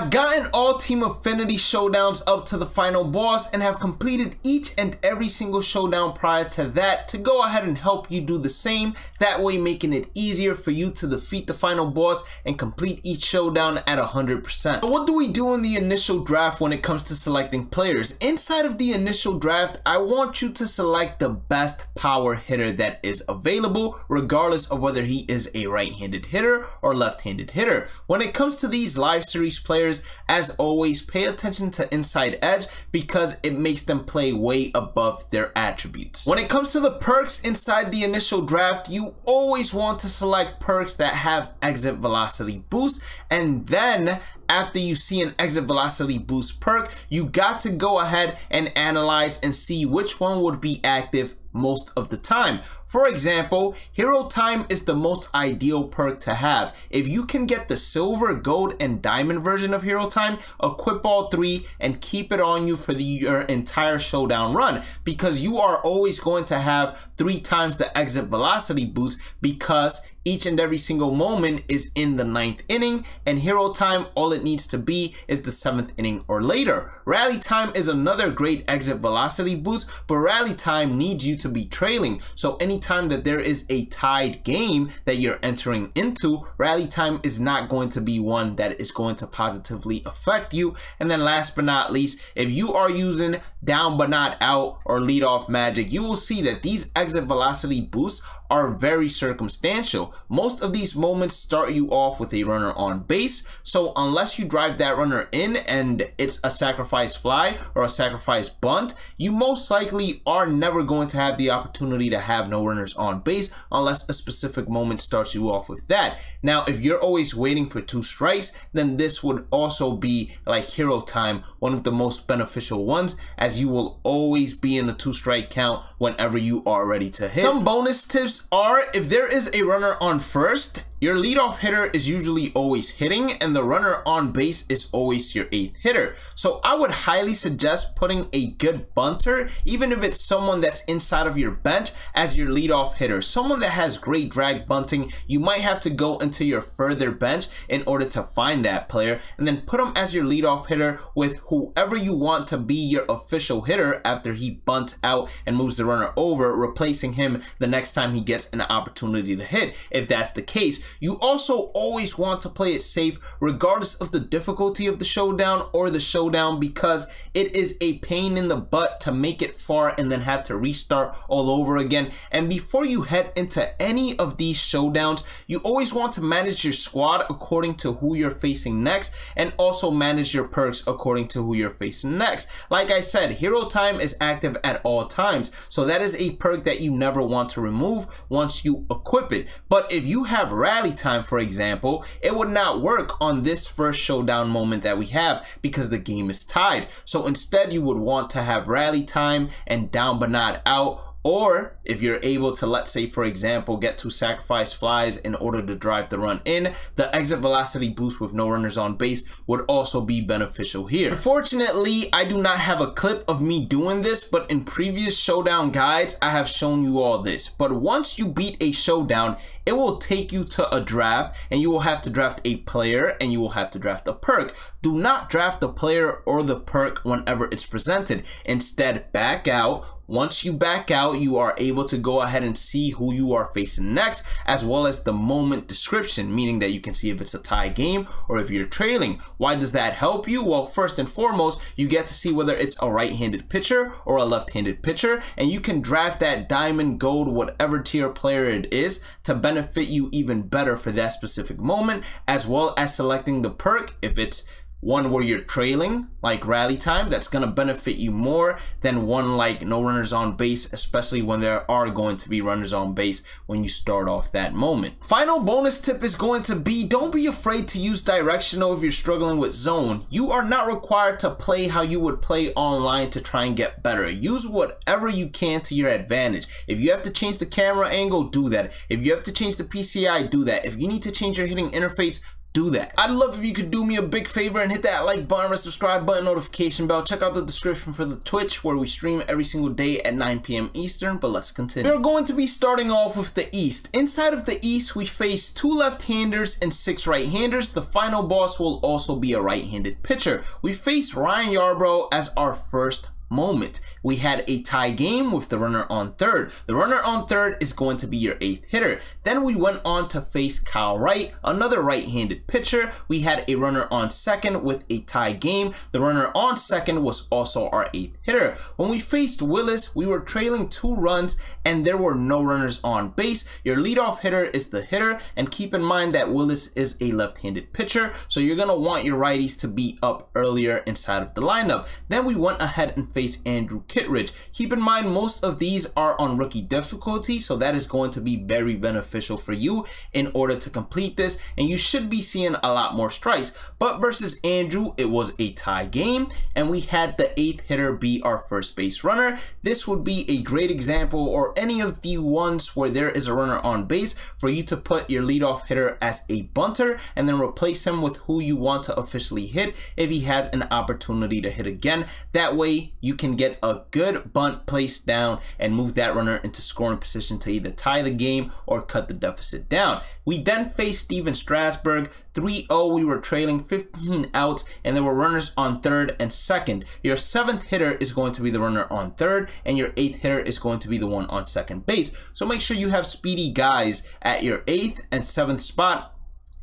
have gotten all team affinity showdowns up to the final boss and have completed each and every single showdown prior to that to go ahead and help you do the same, that way making it easier for you to defeat the final boss and complete each showdown at 100%. So what do we do in the initial draft when it comes to selecting players? Inside of the initial draft, I want you to select the best power hitter that is available, regardless of whether he is a right-handed hitter or left-handed hitter. When it comes to these live series players, as always, pay attention to inside edge because it makes them play way above their attributes. When it comes to the perks inside the initial draft, you always want to select perks that have exit velocity boost, and then after you see an exit velocity boost perk, you got to go ahead and analyze and see which one would be active most of the time. For example, Hero Time is the most ideal perk to have. If you can get the silver, gold, and diamond version of Hero Time, equip all three and keep it on you for your entire showdown run, because you are always going to have 3 times the exit velocity boost because each and every single moment is in the 9th inning, and Hero Time, all it needs to be is the 7th inning or later. Rally Time is another great exit velocity boost, but Rally Time needs you to be trailing. So anytime that there is a tied game that you're entering into, Rally Time is not going to be one that is going to positively affect you. And then last but not least, if you are using Down But Not Out or Lead Off Magic, you will see that these exit velocity boosts are very circumstantial. Most of these moments start you off with a runner on base, so unless you drive that runner in and it's a sacrifice fly or a sacrifice bunt, you most likely are never going to have the opportunity to have no runners on base unless a specific moment starts you off with that. Now, if you're always waiting for 2 strikes, then this would also be, like Hero Time, one of the most beneficial ones, as you will always be in the 2-strike count whenever you are ready to hit. Some bonus tips are, if there is a runner on first, your leadoff hitter is usually always hitting and the runner on base is always your 8th hitter. So I would highly suggest putting a good bunter, even if it's someone that's inside of your bench, as your leadoff hitter. Someone that has great drag bunting, you might have to go into your further bench in order to find that player, and then put him as your leadoff hitter with whoever you want to be your official hitter after he bunts out and moves the runner over, replacing him the next time he gets an opportunity to hit, if that's the case. You also always want to play it safe regardless of the difficulty of the showdown or the showdown, because it is a pain in the butt to make it far and then have to restart all over again. And before you head into any of these showdowns, you always want to manage your squad according to who you're facing next, and also manage your perks according to who you're facing next. Like I said, Hero Time is active at all times, so that is a perk that you never want to remove once you equip it. But if you have Rally Time, for example, it would not work on this first showdown moment that we have because the game is tied. So instead, you would want to have Rally Time and Down But Not Out, or if you're able to, let's say, for example, get 2 sacrifice flies in order to drive the run in, the exit velocity boost with no runners on base would also be beneficial here. Unfortunately, I do not have a clip of me doing this, but in previous showdown guides, I have shown you all this. But once you beat a showdown, it will take you to a draft, and you will have to draft a player, and you will have to draft a perk. Do not draft the player or the perk whenever it's presented. Instead, back out. Once you back out, you are able to go ahead and see who you are facing next, as well as the moment description, meaning that you can see if it's a tie game or if you're trailing. Why does that help you? Well, first and foremost, you get to see whether it's a right-handed pitcher or a left-handed pitcher, and you can draft that diamond, gold, whatever tier player it is to benefit you even better for that specific moment, as well as selecting the perk. If it's one where you're trailing, like Rally Time, that's going to benefit you more than one like no runners on base, especially when there are going to be runners on base when you start off that moment. Final bonus tip is going to be, don't be afraid to use directional if you're struggling with zone. You are not required to play how you would play online to try and get better. Use whatever you can to your advantage. If you have to change the camera angle, do that. If you have to change the PCI, do that. If you need to change your hitting interface, do that. I'd love if you could do me a big favor and hit that like button, subscribe button, notification bell. Check out the description for the Twitch where we stream every single day at 9 p.m. Eastern, but let's continue. We're going to be starting off with the East. Inside of the East, we face 2 left-handers and 6 right-handers. The final boss will also be a right-handed pitcher. We face Ryan Yarbrough as our first moment. We had a tie game with the runner on third. The runner on third is going to be your 8th hitter. Then we went on to face Kyle Wright, another right-handed pitcher. We had a runner on second with a tie game. The runner on second was also our 8th hitter. When we faced Willis, we were trailing 2 runs and there were no runners on base. Your leadoff hitter is the hitter, and keep in mind that Willis is a left-handed pitcher, so you're gonna want your righties to be up earlier inside of the lineup. Then we went ahead and faced Andrew Kittridge. Keep in mind most of these are on rookie difficulty, so that is going to be very beneficial for you in order to complete this, and you should be seeing a lot more strikes. But versus Andrew, it was a tie game, and we had the 8th hitter be our first base runner. This would be a great example, or any of the ones where there is a runner on base, for you to put your leadoff hitter as a bunter and then replace him with who you want to officially hit if he has an opportunity to hit again. That way you can get a good bunt placed down and move that runner into scoring position to either tie the game or cut the deficit down. We then faced Steven Strasburg. 3-0, we were trailing 15 outs and there were runners on third and second. Your 7th hitter is going to be the runner on third and your 8th hitter is going to be the one on second base. So make sure you have speedy guys at your 8th and 7th spot,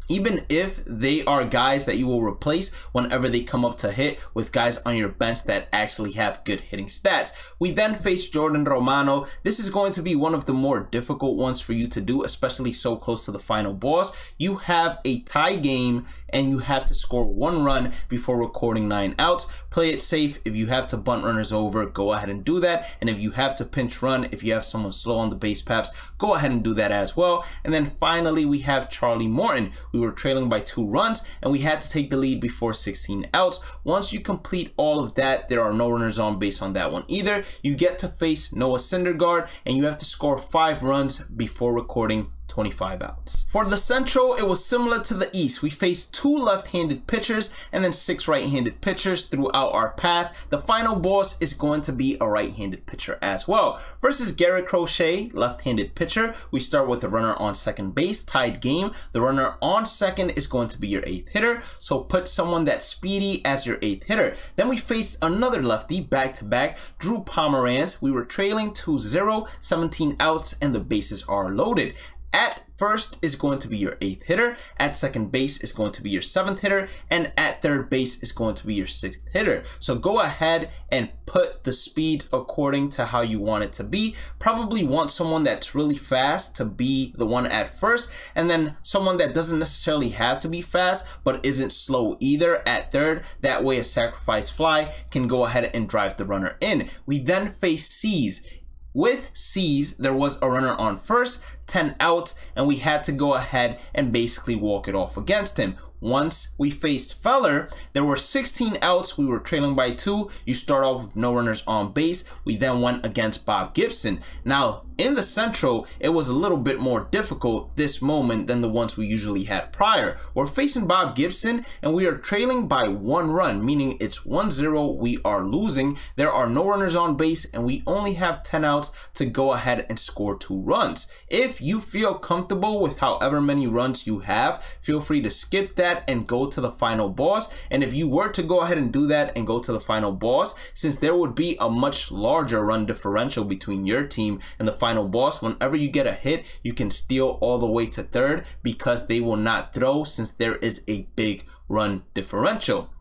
even if they are guys that you will replace whenever they come up to hit with guys on your bench that actually have good hitting stats. We then face Jordan Romano. This is going to be one of the more difficult ones for you to do, especially so close to the final boss. You have a tie game and you have to score 1 run before recording 9 outs. Play it safe. If you have to bunt runners over, go ahead and do that. And if you have to pinch run, if you have someone slow on the base paths, go ahead and do that as well. And then finally, we have Charlie Morton. We were trailing by 2 runs and we had to take the lead before 16 outs. Once you complete all of that, there are no runners on base on that one either. You get to face Noah Syndergaard and you have to score 5 runs before recording 25 outs. For the Central, it was similar to the East. We faced 2 left-handed pitchers and then 6 right-handed pitchers throughout our path. The final boss is going to be a right-handed pitcher as well. Versus Garrett Crochet, left-handed pitcher, we start with the runner on second base, tied game. The runner on second is going to be your 8th hitter, so put someone that's speedy as your 8th hitter. Then we faced another lefty back-to-back, Drew Pomeranz. We were trailing 2-0, 17 outs, and the bases are loaded. At first is going to be your 8th hitter, at second base is going to be your 7th hitter, and at third base is going to be your 6th hitter. So go ahead and put the speeds according to how you want it to be. Probably want someone that's really fast to be the one at first, and then someone that doesn't necessarily have to be fast but isn't slow either at third. That way a sacrifice fly can go ahead and drive the runner in. We then face C's. With C's, there was a runner on first, 10 outs, and we had to go ahead and basically walk it off against him. Once we faced Feller, there were 16 outs, we were trailing by 2. You start off with no runners on base. We then went against Bob Gibson. Now, in the Central, it was a little bit more difficult this moment than the ones we usually had prior. We're facing Bob Gibson and we are trailing by 1 run, meaning it's 1-0, we are losing. There are no runners on base and we only have 10 outs to go ahead and score 2 runs. If you feel comfortable with however many runs you have, feel free to skip that and go to the final boss. And if you were to go ahead and do that and go to the final boss, since there would be a much larger run differential between your team and the final boss, whenever you get a hit, you can steal all the way to third because they will not throw since there is a big run differential.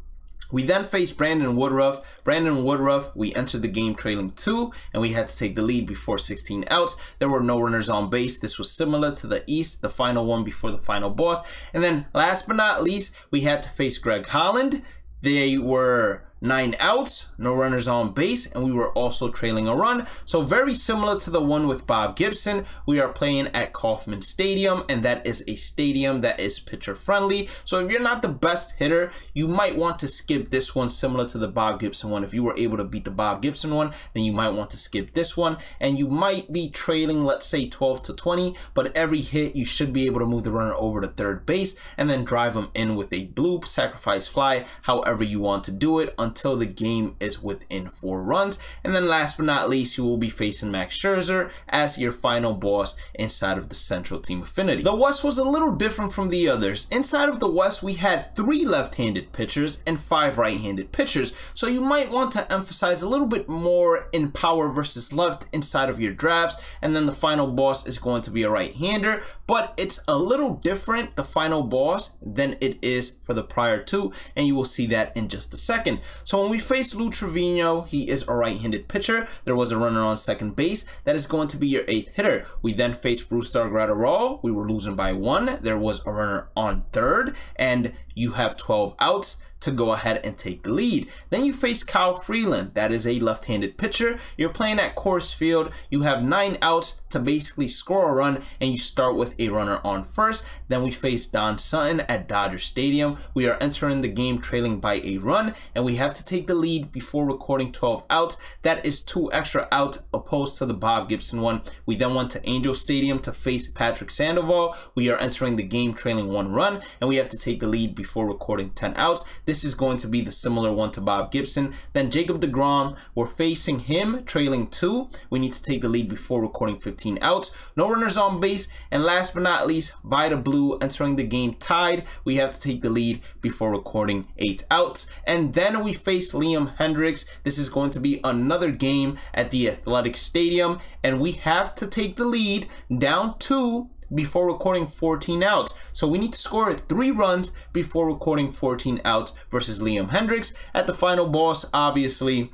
We then faced Brandon Woodruff. Brandon Woodruff, we entered the game trailing 2 and we had to take the lead before 16 outs. There were no runners on base. This was similar to the East, the final one before the final boss. And then last but not least, we had to face Greg Holland. They were 9 outs, no runners on base, and we were also trailing a run. So very similar to the one with Bob Gibson. We are playing at Kaufman Stadium, and that is a stadium that is pitcher friendly. So if you're not the best hitter, you might want to skip this one, similar to the Bob Gibson one. If you were able to beat the Bob Gibson one, then you might want to skip this one, and you might be trailing, let's say 12 to 20, but every hit you should be able to move the runner over to third base and then drive them in with a blue sacrifice fly, however you want to do it, until the game is within 4 runs. And then last but not least, you will be facing Max Scherzer as your final boss inside of the Central Team Affinity. The West was a little different from the others. Inside of the West, we had 3 left-handed pitchers and 5 right-handed pitchers, so you might want to emphasize a little bit more in power versus left inside of your drafts. And then the final boss is going to be a right-hander, but it's a little different, the final boss, than it is for the prior 2, and you will see that in just a second. So when we face Lou Trevino, he is a right-handed pitcher. There was a runner on second base. That is going to be your 8th hitter. We then faced Bruce Dargratarol. We were losing by 1. There was a runner on third, and you have 12 outs to go ahead and take the lead. Then you face Kyle Freeland. That is a left-handed pitcher. You're playing at Coors Field. You have 9 outs to basically score a run, and you start with a runner on first. Then we face Don Sutton at Dodger Stadium. We are entering the game trailing by a run, and we have to take the lead before recording 12 outs. That is 2 extra outs opposed to the Bob Gibson one. We then went to Angel Stadium to face Patrick Sandoval. We are entering the game trailing 1 run, and we have to take the lead before recording 10 outs. This is going to be the similar one to Bob Gibson. Then Jacob DeGrom, we're facing him trailing 2. We need to take the lead before recording 15 outs. No runners on base. And last but not least, Vida Blue entering the game tied. We have to take the lead before recording 8 outs. And then we face Liam Hendricks. This is going to be another game at the Athletic Stadium, and we have to take the lead down 2 before recording 14 outs. So we need to score 3 runs before recording 14 outs versus Liam Hendricks. At the final boss, obviously,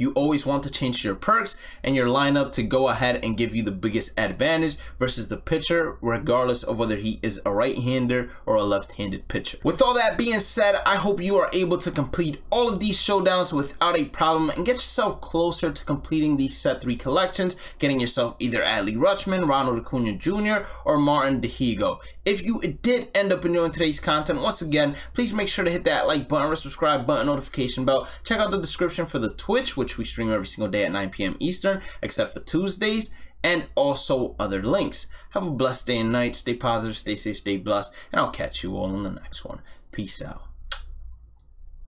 you always want to change your perks and your lineup to go ahead and give you the biggest advantage versus the pitcher, regardless of whether he is a right-hander or a left-handed pitcher. With all that being said, I hope you are able to complete all of these showdowns without a problem and get yourself closer to completing these set 3 collections, getting yourself either Adley Rutschman, Ronald Acuna Jr., or Martin DeHigo. If you did end up enjoying today's content, once again, please make sure to hit that like button or subscribe button, notification bell. Check out the description for the Twitch, which we stream every single day at 9 p.m. Eastern, except for Tuesdays, and also other links. Have a blessed day and night. Stay positive, stay safe, stay blessed, and I'll catch you all in the next one. Peace out.